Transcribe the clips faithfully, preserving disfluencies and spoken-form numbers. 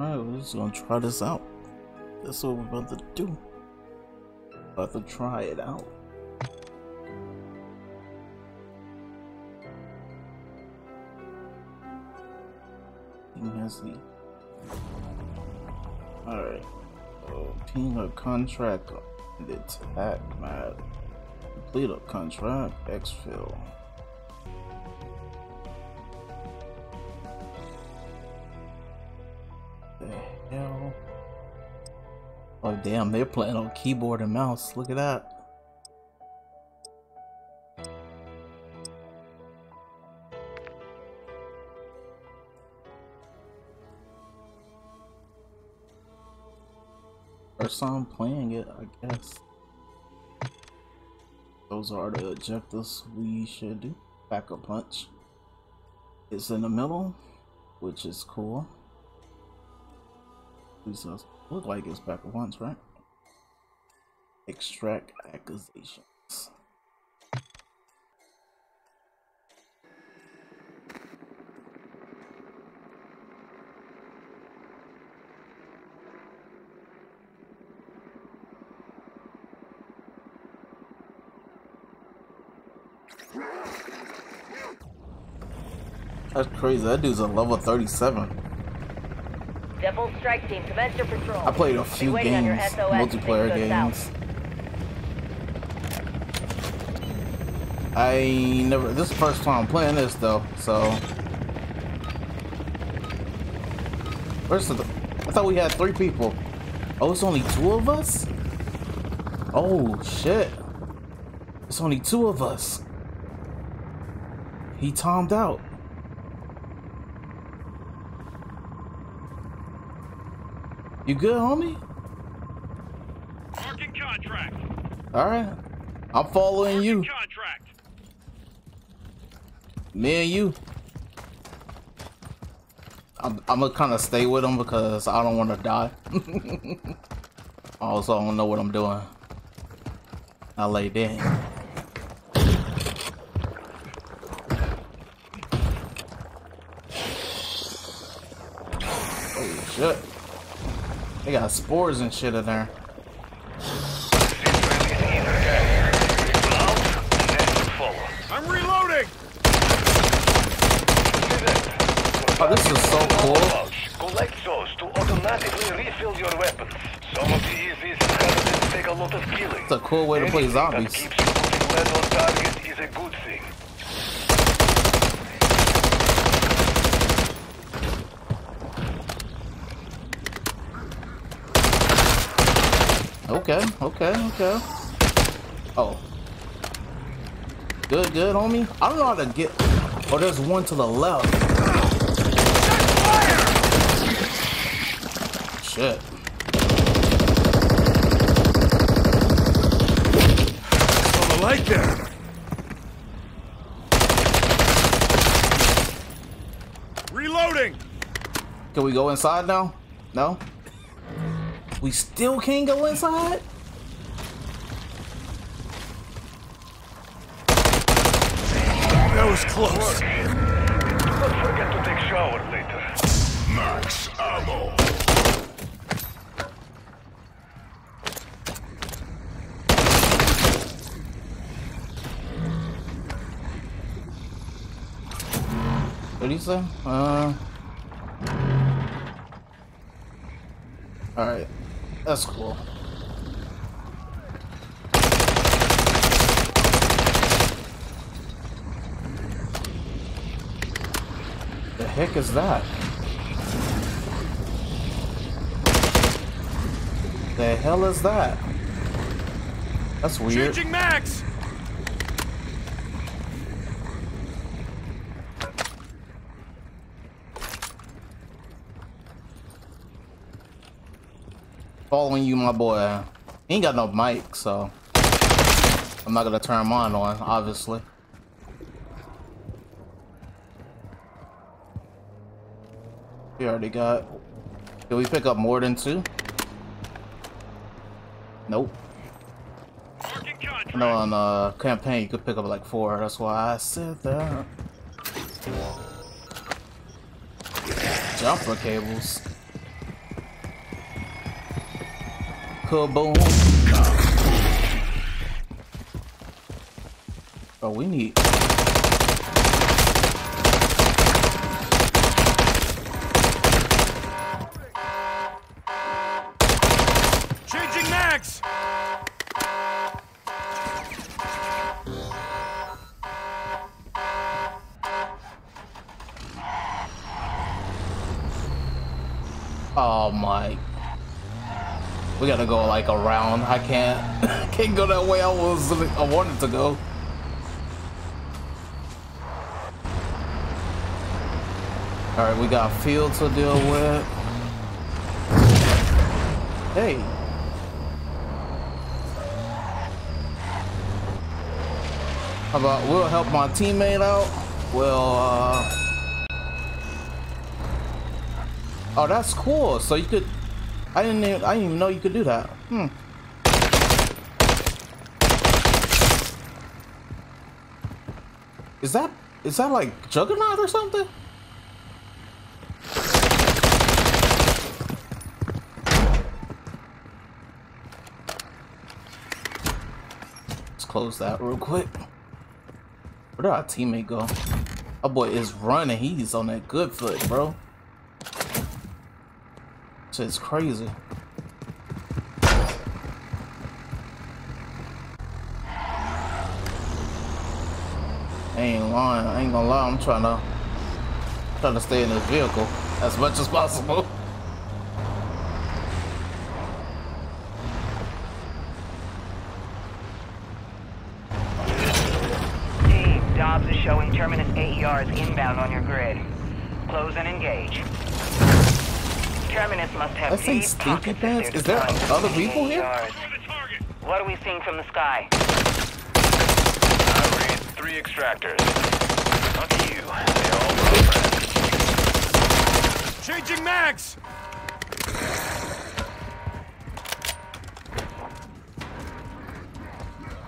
Alright, we're just gonna try this out. That's what we're about to do. About to try it out. Alright. Oh, ping a contract and attack map. Complete a contract, exfil. The hell? Oh damn, they're playing on keyboard and mouse. Look at that. First time playing it, I guess. Those are the objectives we should do. Pack a punch. It's in the middle, which is cool. This does look like it's pack a punch, right? Extract accusations. That's crazy. That dude's a level thirty-seven. Deadbolt strike team, commence your patrol. I played a few games, multiplayer games. I never. This is the first time I'm playing this though, so. Where's the? I thought we had three people. Oh, it's only two of us. Oh shit! It's only two of us. He timed out. You good, homie? Marking contract. All right, I'm following Marking you. Contract. Me and you. I'm, I'm gonna kind of stay with him because I don't want to die. Also, I don't know what I'm doing. I lay down. Holy shit. They got spores and shit in there. I'm reloading. Oh, this is so cool. Collect those to automatically refill your weapons. Some of the easiest targets take a lot of killing. It's a cool way to play zombies. Keeps you flat on target is a good thing. Okay, okay, okay. Oh. Good, good, homie. I don't know how to get... Oh, there's one to the left. Fire! Shit. On the light there. Reloading! Can we go inside now? No? We still can't go inside? That was close. Don't forget to take a shower later. Max ammo. What do you say? Uh. All right. That's cool. The heck is that? The hell is that? That's weird. Changing max. Following you, my boy. He ain't got no mic, so I'm not gonna turn mine on, obviously. We already got. Did we pick up more than two? Nope. I know on uh, campaign you could pick up like four. That's why I said that. Jumper cables. Kaboom. Oh, we need. Changing mags. Oh my. We gotta go like around. I can't can't go that way I was I wanted to go. Alright, we got field to deal with. Hey. How about we'll help my teammate out? We'll uh Oh, that's cool. So you could, I didn't even, I didn't even know you could do that. Hmm. Is that, is that like Juggernaut or something? Let's close that real quick. Where did our teammate go? Our boy is running. He's on that good foot, bro. It's crazy. I ain't lying. I ain't gonna lie. I'm trying to trying to stay in this vehicle as much as possible. Dave, Dobbs is showing Terminus A E R is inbound on your grid. Close and engage. Terminus must have deep pocket sensors. Is there other people here? What are we seeing from the sky? I read three extractors. Fuck you. They're all over. Changing mags!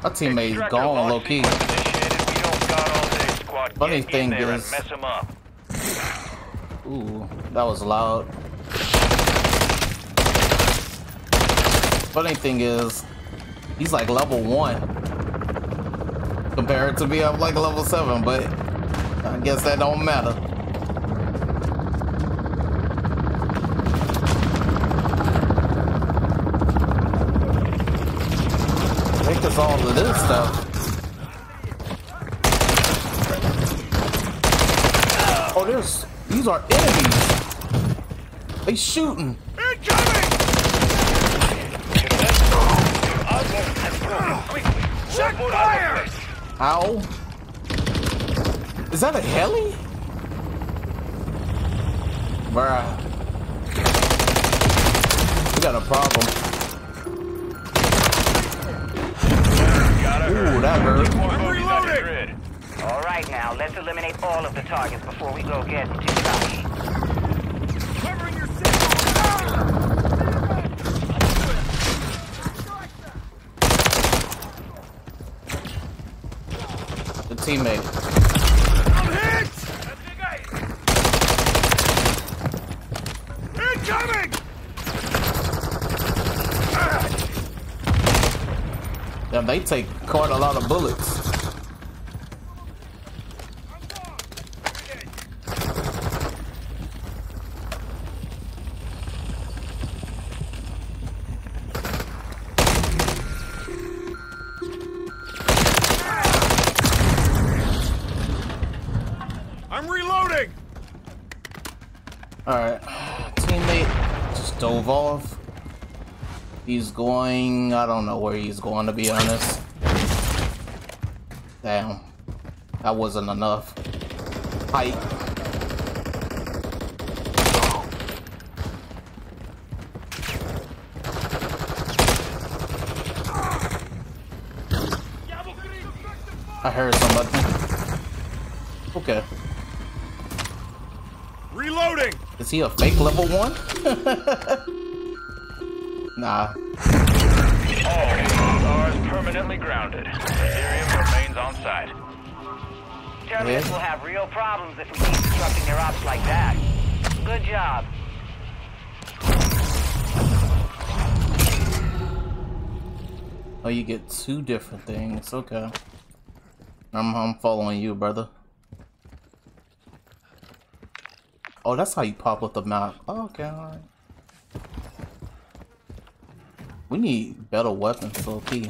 My teammate's gone, low key. Funny thing is. Ooh, that was loud. Funny thing is, he's like level one compared to me. I'm like level seven, but I guess that don't matter. Take us all to this stuff. Oh, there's these are enemies. They shooting. Check fire! Ow. Is that a heli? Bruh. We got a problem. Ooh, that hurt. I'm reloading! Alright now, let's eliminate all of the targets before we go get too cocky. Covering your signal! Teammate. I'm hit! Incoming! Yeah, they take quite a lot of bullets. Off. He's going, I don't know where he's going to be honest. Damn. That wasn't enough. Height. I heard somebody. Okay. Reloading! Is he a fake level one? Nah. All A Rs permanently grounded. Ethereum remains on site. Terminus will have real problems if we keep disrupting their ops like that. Good job. Oh, you get two different things. Okay. I'm, I'm following you, brother. Oh, that's how you pop up the map. Oh, okay, alright. We need better weapons, O P.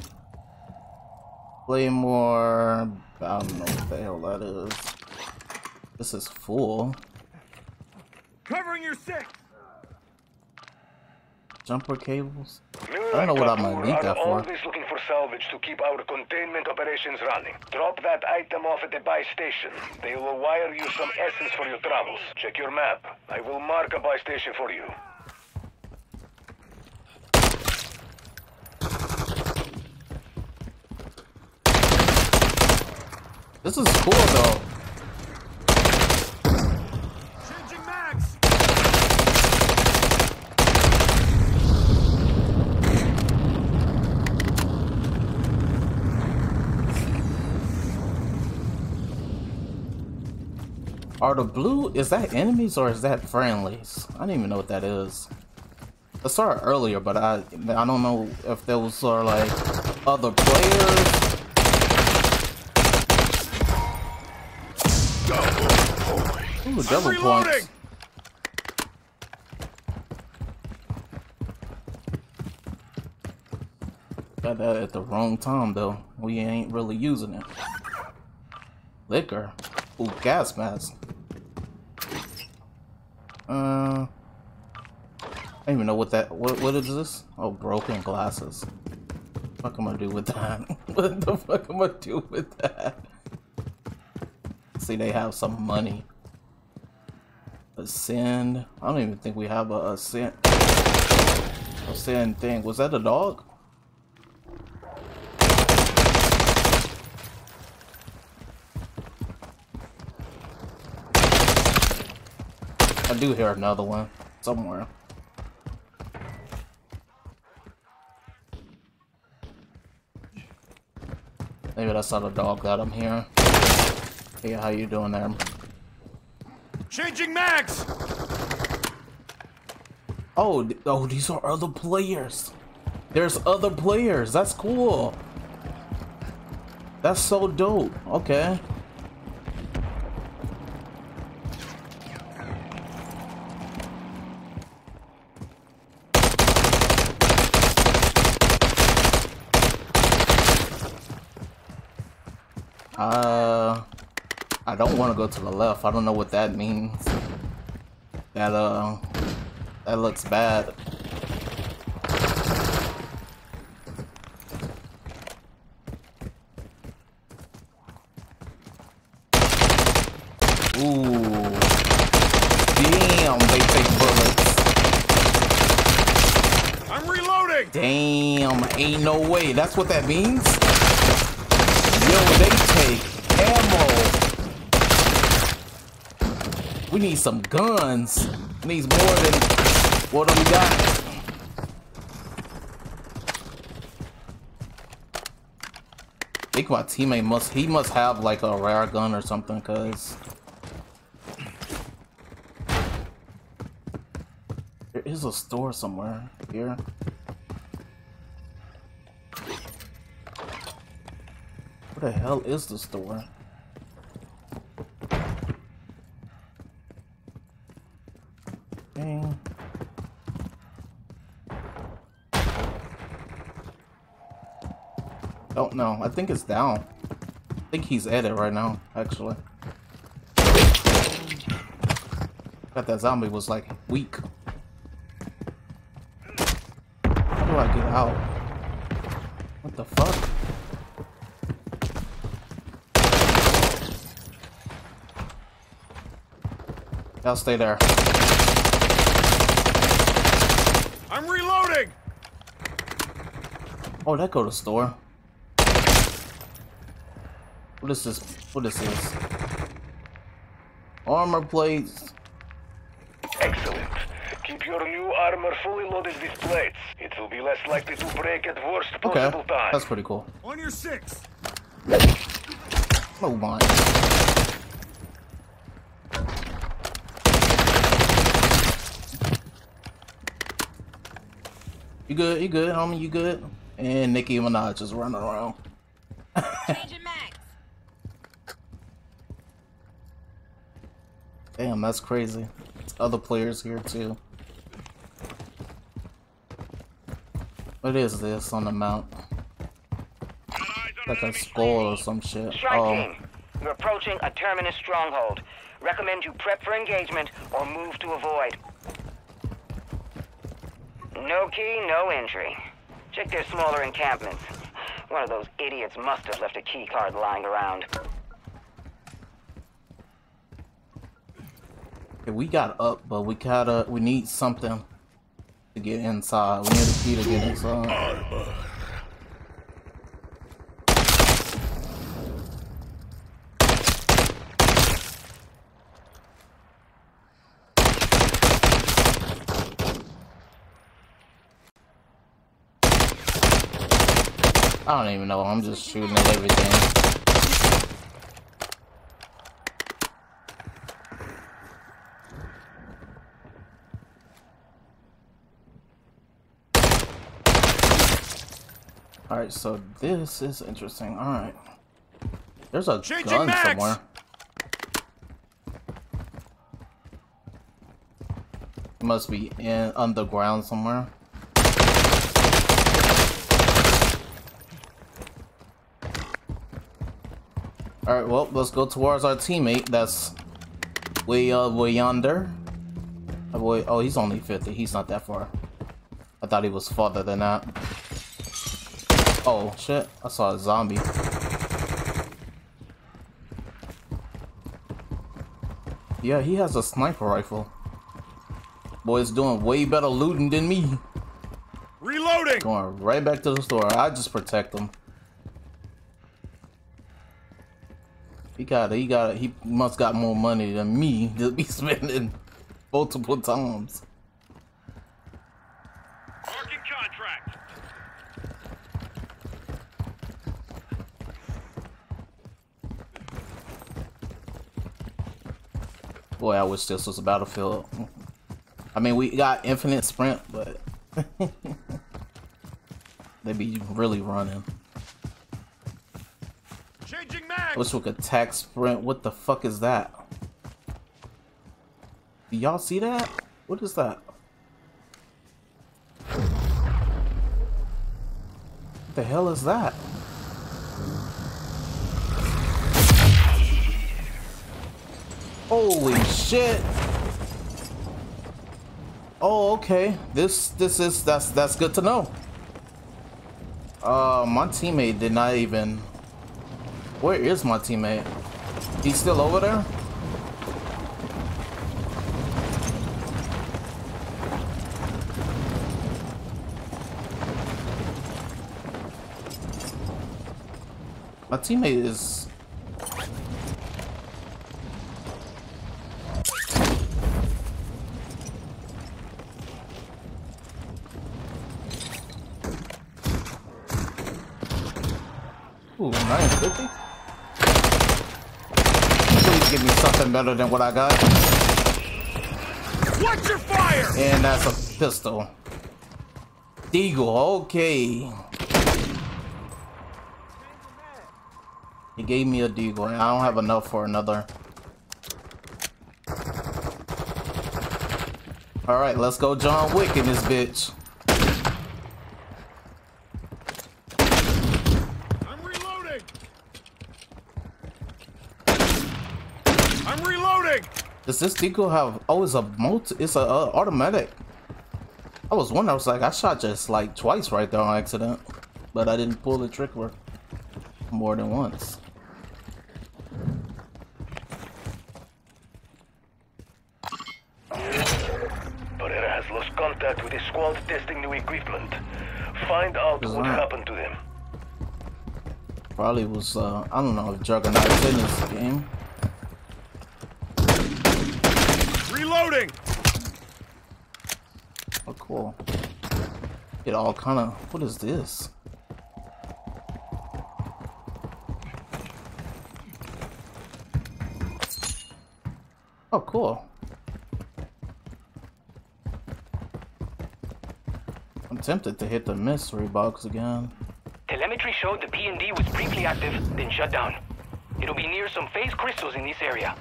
Play more... I don't know what the hell that is. This is full. Covering your six. Jumper cables? I don't know what I'm gonna need that for. I'm always looking for salvage to keep our containment operations running. Drop that item off at the buy station. They will wire you some essence for your travels. Check your map. I will mark a buy station for you. This is cool though. Changing max. Are the blue, is that enemies or is that friendlies? I don't even know what that is. I saw it earlier, but I I don't know if those are like other players. Ooh, double points. Got that at the wrong time though. We ain't really using it. Liquor. Ooh, gas mask. Uh, I don't even know what that. What what is this? Oh, broken glasses. What the fuck am I do with that? What the fuck am I do with that? See, they have some money. Ascend. I don't even think we have a ascend ascend thing. Was that a dog? I do hear another one somewhere. Maybe that's not a dog that I'm hearing. Hey, how you doing there? Changing max. Oh, oh, these are other players. There's other players. That's cool. That's so dope. Okay. Uh I don't want to go to the left. I don't know what that means. That uh, that looks bad. Ooh, damn! They take bullets. I'm reloading. Damn, ain't no way. That's what that means. Yo, they take ammo. We need some guns. We need more than what do we got? I think my teammate must, he must have like a rare gun or something, cause there is a store somewhere here. Where the hell is the store? Oh no, I think it's down. I think he's at it right now, actually. I thought that zombie was like weak. How do I get out? What the fuck? I'll stay there. I'm reloading! Oh, that go to store. What is this? What is this? Armor plates. Excellent. Keep your new armor fully loaded with plates. It will be less likely to break at worst possible okay. time. That's pretty cool. On your six. Oh my. You good? You good, homie? You good? and Nicki Minaj is running around. Changing max. Damn, that's crazy. There's other players here too. What is this on the mount? Like a skull or some shit. Striking. Oh. You're approaching a terminus stronghold. Recommend you prep for engagement or move to avoid. No key, no entry. Check their smaller encampments. One of those idiots must have left a key card lying around. Okay, we got up, but we gotta, we need something to get inside. We need a key to get inside. I don't even know, I'm just shooting at everything. Alright, so this is interesting. Alright. There's a Changing gun max. somewhere. It must be in underground somewhere. Alright, well, let's go towards our teammate that's way uh way yonder. Oh, boy, oh he's only fifty, he's not that far. I thought he was farther than that. Oh shit, I saw a zombie. Yeah, he has a sniper rifle. Boy's doing way better looting than me. Reloading! Going right back to the store. I just protect him. He got, he got, he must got more money than me to be spending multiple times. Marking contract. Boy, I wish this was a battlefield. I mean, we got infinite sprint, but they be really running. I wish we could attack sprint. What the fuck is that? Do y'all see that? What is that? What the hell is that? Holy shit! Oh, okay. This, this is, that's, that's good to know. Uh, my teammate did not even... Where is my teammate? He's still over there? My teammate is... Ooh, nine fifty? Give me something better than what I got. Watch your fire! And that's a pistol. Deagle, okay. He gave me a deagle, and I don't have enough for another. Alright, let's go John Wick in this bitch. Does this deco have? Oh, it's a multi. It's a uh, automatic. I was wondering. I was like, I shot just like twice right there on accident, but I didn't pull the trigger more than once. Barrera has lost contact with his squad testing new equipment. Find out what happened to them. Probably was uh, I don't know if Juggernaut is in this game. Oh, cool. It all kind of... What is this? Oh, cool. tempted to hit the mystery box again. Telemetry showed the P and D was briefly active, then shut down. It'll be near some phase crystals in this area.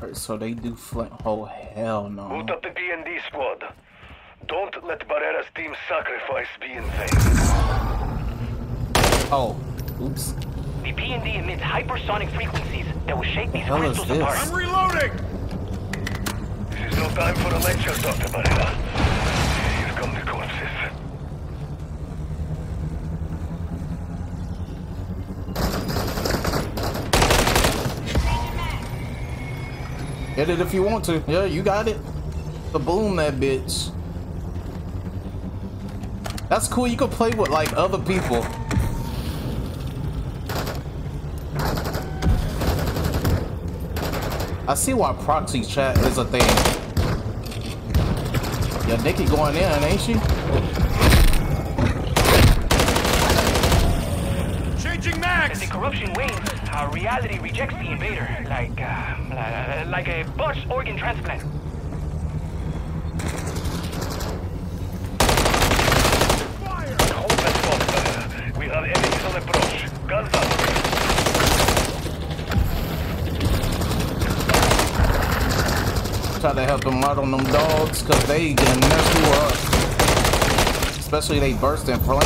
Alright, so they do flank. Oh, hell no. Boot up the P and D squad. Don't let Barrera's team sacrifice be in vain. Oh, oops. The P and D emits hypersonic frequencies that will shake these crystals apart. I'm reloading! This is no time for a lecture, Doctor Barrera. Here come the corpses. Hit it if you want to. Yeah, you got it. The boom that bitch. That's cool. You can play with like other people. I see why proxy chat is a thing. Yeah, Nicki going in, ain't she? Changing max! As the corruption wanes, our reality rejects the invader, like, uh, like a botched organ transplant. Fire! Hold that spot. We have enemies on approach. Guns up. Try to help them out on them dogs, cause they can mess you up. Especially they burst in flames.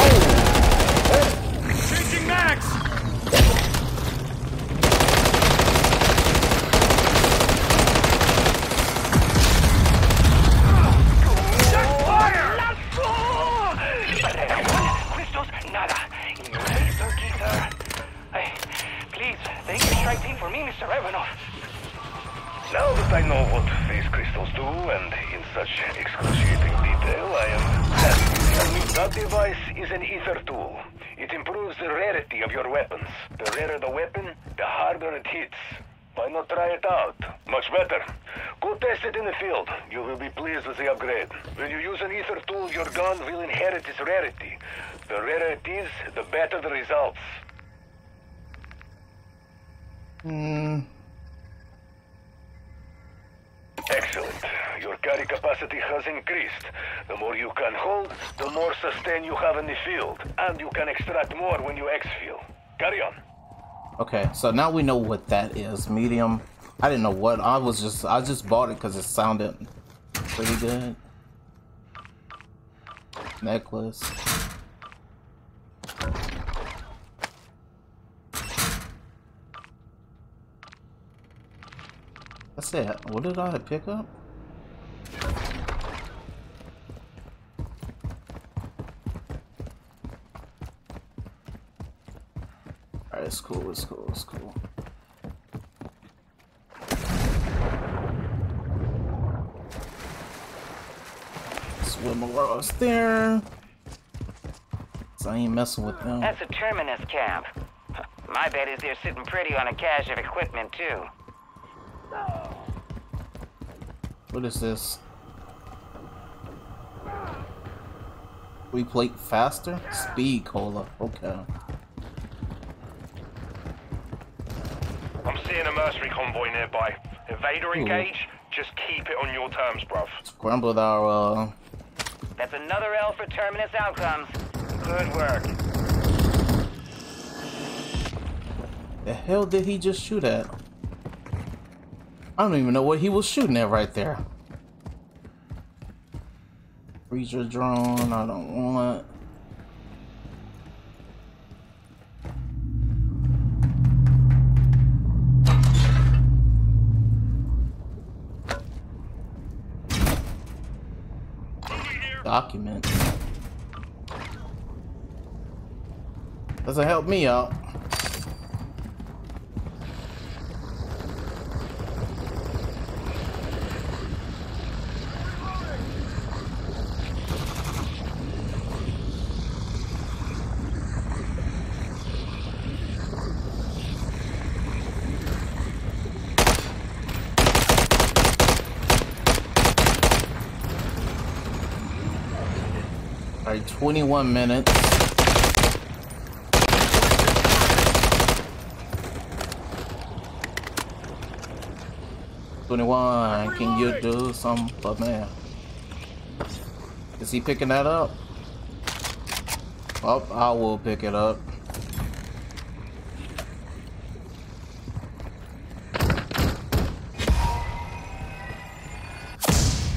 Oh! Changing max! Check fire! Crystals, nada. Please, thank the strike team for me, Mister Ivanov. Now that I know what phase crystals do, and in such excruciating detail, I am happy. That device is an ether tool. It improves the rarity of your weapons. The rarer the weapon, the harder it hits. Why not try it out? Much better. Go test it in the field. You will be pleased with the upgrade. When you use an ether tool, your gun will inherit its rarity. The rarer it is, the better the results. Mm. Excellent. Your carry capacity has increased. The more you can hold, the more sustain you have in the field, and you can extract more when you exfil. Carry on. Okay, so now we know what that is. Medium. I didn't know what. I was just. I just bought it because it sounded pretty good. Necklace. That's it. What did I pick up? Alright, it's cool, it's cool, it's cool. Swim across there. So I ain't messing with them. That's a terminus camp. My bet is they're sitting pretty on a cache of equipment, too. What is this? We plate faster? Speed cola. Okay. I'm seeing a mercenary convoy nearby. Invader engage, just keep it on your terms, bruv. Scrambled our uh that's another L for terminus outcomes. Good work. The hell did he just shoot at? I don't even know what he was shooting at right there. Freezer drone, I don't want. Document. Doesn't help me out. Alright, twenty-one minutes. twenty-one, can you do something for me? Is he picking that up? Oh, I will pick it up.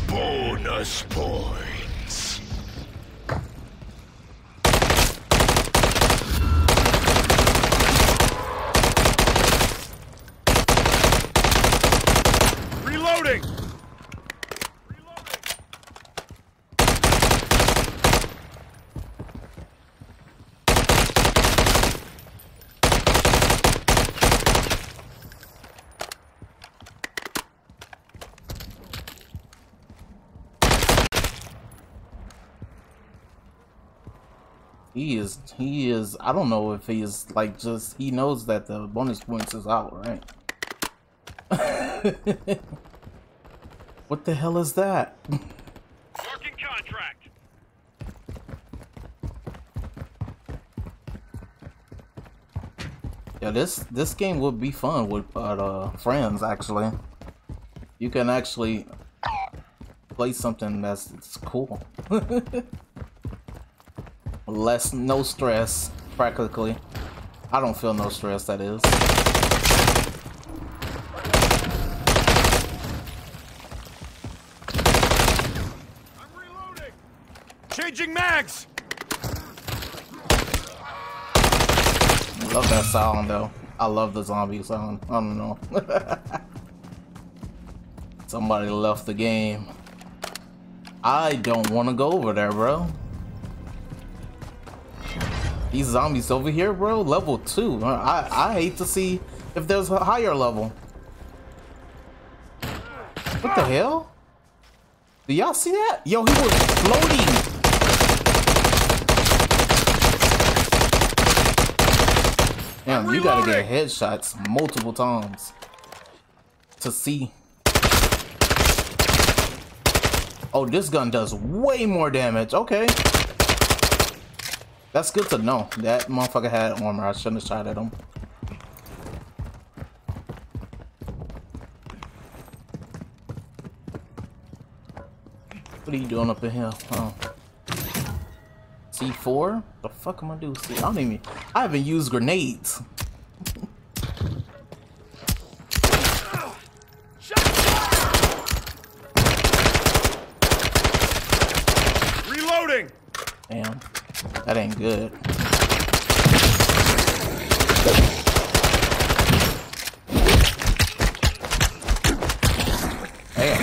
Bonus points. Reloading. He is, he is, I don't know if he is, like, just, he knows that the bonus points is out, right? What the hell is that? Working contract. Yeah, this, this game would be fun with uh, friends, actually. You can actually play something that's it's cool. Less, no stress, practically. I don't feel no stress, that is. I'm reloading! Changing mags! I love that sound, though. I love the zombie sound. I don't know. Somebody left the game. I don't want to go over there, bro. These zombies over here, bro, level two. I, I hate to see if there's a higher level. What the hell? Do y'all see that? Yo, he was floating. Damn, you gotta get headshots multiple times to see. Oh, this gun does way more damage. Okay. That's good to know. That motherfucker had armor. I shouldn't have shot at him. What are you doing up in here? Oh. C four? The fuck am I doing? See, I don't even. I haven't used grenades. Reloading. Damn. That ain't good. Damn.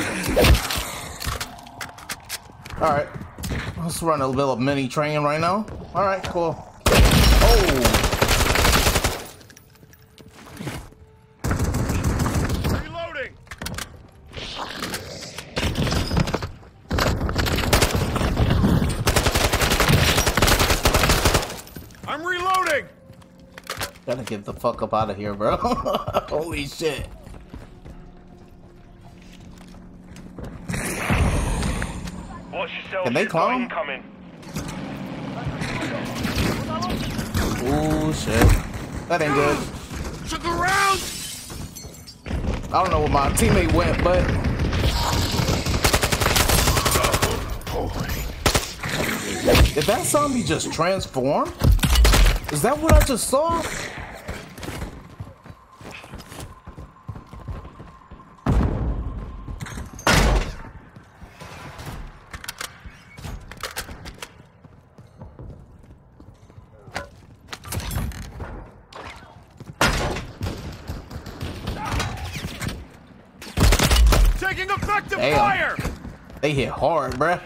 Alright. Let's run a little mini train right now. Alright, cool. Oh! Reloading! Gotta get the fuck up out of here, bro. Holy shit. Watch yourself. Can they climb? Oh shit. That ain't good. Took a round. I don't know where my teammate went, but did that zombie just transform? Is that what I just saw? Taking effective fire! They hit hard, bruh.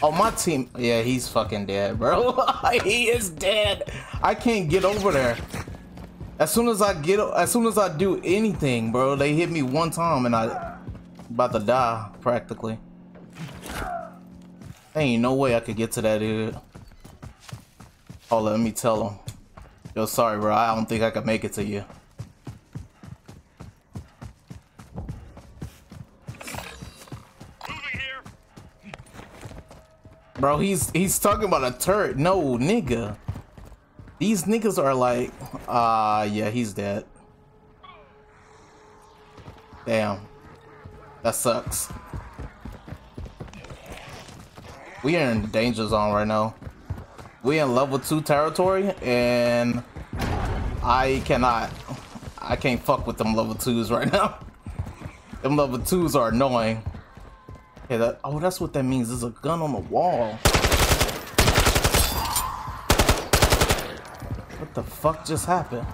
Oh, my team. Yeah, he's fucking dead, bro. He is dead. I can't get over there. As soon as I get, as soon as I do anything, bro, they hit me one time and I about to die practically. Ain't no way I could get to that dude. Oh, let me tell him. Yo, sorry, bro. I don't think I could make it to you. Bro, he's he's talking about a turret. No, nigga. These niggas are like, ah, uh, yeah, he's dead. Damn. That sucks. We are in danger zone right now. We in level two territory, and I cannot. I can't fuck with them level twos right now. Them level twos are annoying. Okay, that, oh, that's what that means. There's a gun on the wall. What the fuck just happened?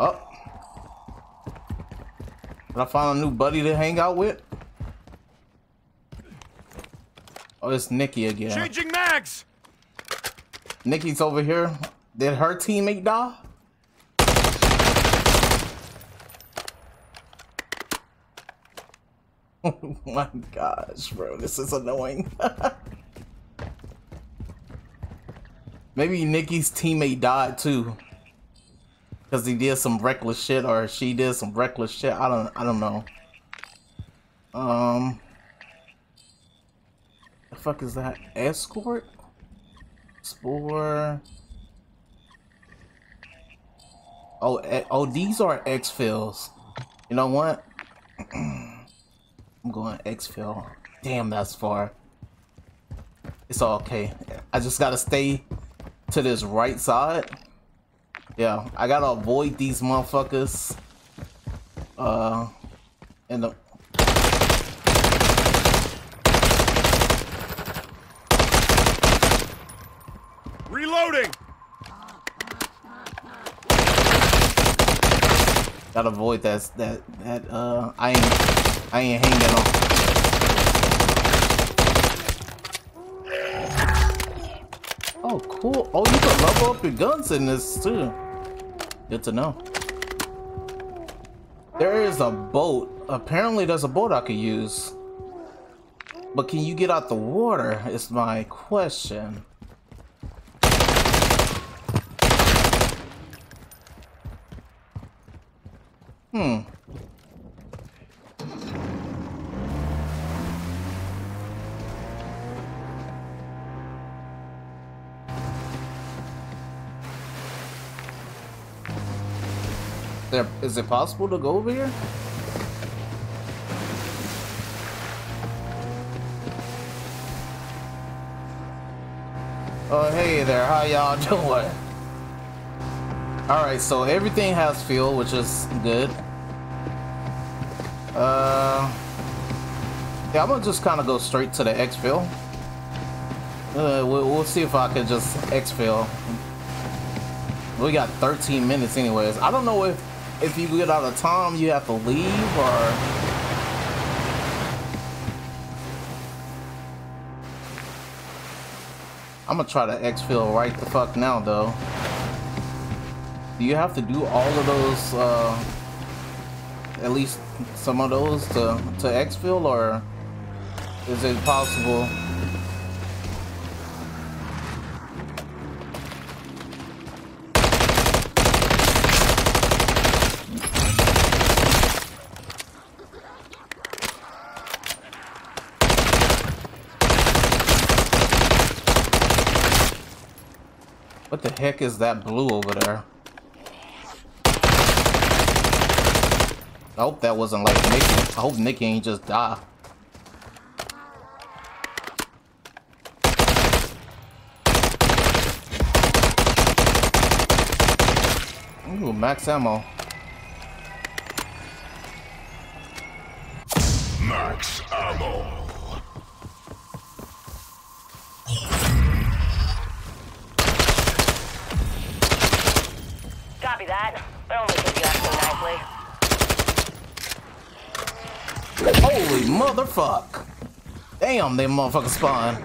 Oh. Did I find a new buddy to hang out with? Oh, it's Nicki again. Changing mags. Nicki's over here. Did her teammate die? Oh my gosh, bro, this is annoying. Maybe Nicki's teammate died too, because he did some reckless shit, or she did some reckless shit. I don't, I don't know. Um, the fuck is that? Escort? Spore? Oh, oh, these are X-fills. You know what? I'm going X-fill. Damn, that's far. It's all okay. I just gotta stay to this right side. Yeah, I gotta avoid these motherfuckers. Uh, and the. Reloading! Gotta avoid that, that, that, uh, I ain't. I ain't hanging on. Oh, cool. Oh, you can level up your guns in this too. Good to know. There is a boat. Apparently there's a boat I could use. But can you get out the water is my question. Hmm. There, is it possible to go over here? Oh, hey there, how y'all doing? Alright, so everything has fuel, which is good. Uh, yeah, I'm gonna just kind of go straight to the X-fill. Uh, we'll, we'll see if I can just X-fill. We got thirteen minutes anyways. I don't know if If you get out of time, you have to leave, or... I'm gonna try to X-fill right the fuck now, though. Do you have to do all of those, uh... at least some of those to, to X-fill, or... is it possible? What the heck is that blue over there? I hope that wasn't like Nicki. I hope Nicki ain't just die. Ooh, max ammo. Max ammo. That, but only because you act so nicely. Holy motherfuck! Damn, they motherfuckers spawn.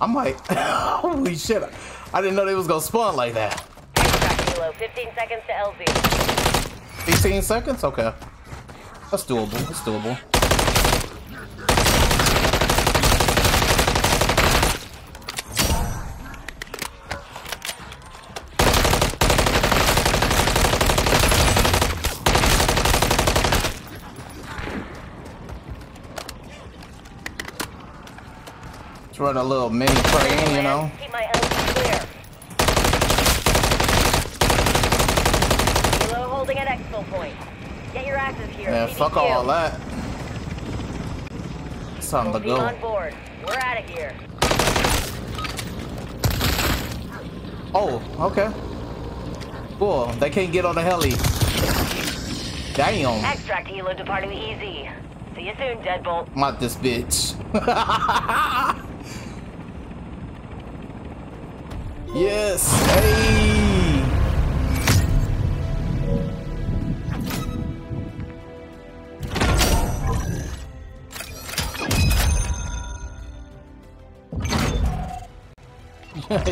I'm like, holy shit! I didn't know they was gonna spawn like that. Fifteen seconds to L Z. Fifteen seconds? Okay, that's doable. That's doable. run a little mini train, you know. Keep my L P clear. Below holding at exfil point. Get your asses here. Man, fuck all that. Something to go. On board. We're out of here. Oh, okay. Cool. They can't get on the heli. Damn. Extract helo departing easy. See you soon, Deadbolt. Not this bitch. Yes. Hey.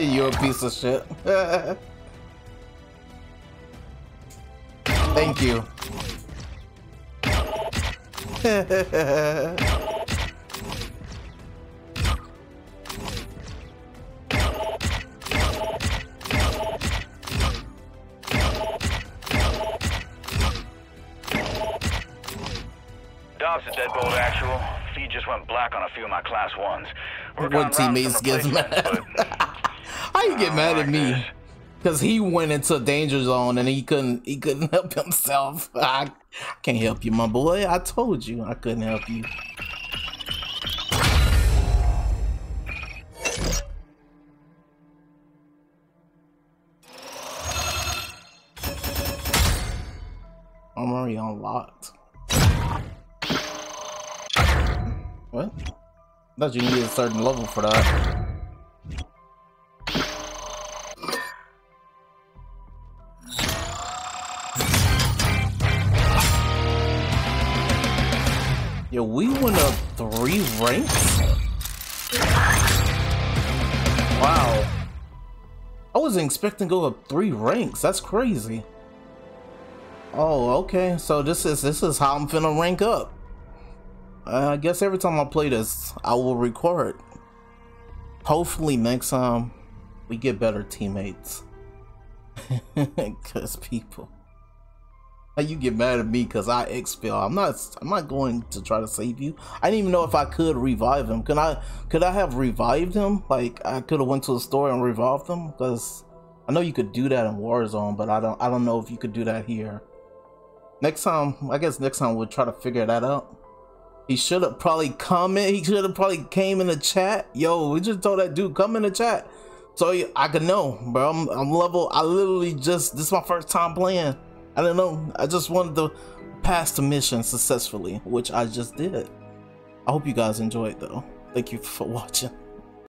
You're a piece of shit. Thank you. Dogs at Deadbolt actual. Feed just went black on a few of my class ones. One teammates gets mad. How you get mad at me? Cause he went into danger zone and he couldn't he couldn't help himself. I can't help you, my boy. I told you I couldn't help you. I'm already unlocked. What? I thought you needed a certain level for that. Yo, we went up three ranks? Wow. I wasn't expecting to go up three ranks. That's crazy. Oh, okay. So this is this is how I'm finna rank up. Uh, I guess every time I play this, I will record. Hopefully next time we get better teammates. Cause people. You get mad at me because I expel. I'm not. I'm not going to try to save you. I didn't even know if I could revive him. Could I? Could I have revived him? Like I could have went to the store and revived him. Because I know you could do that in Warzone, but I don't. I don't know if you could do that here. Next time, I guess next time we'll try to figure that out. He should have probably commented. He should have probably came in the chat. Yo, we just told that dude come in the chat, so I could know, bro. I'm, I'm level. I literally just. This is my first time playing. I don't know, I just wanted to pass the mission successfully, which I just did. I hope you guys enjoyed though. Thank you for watching.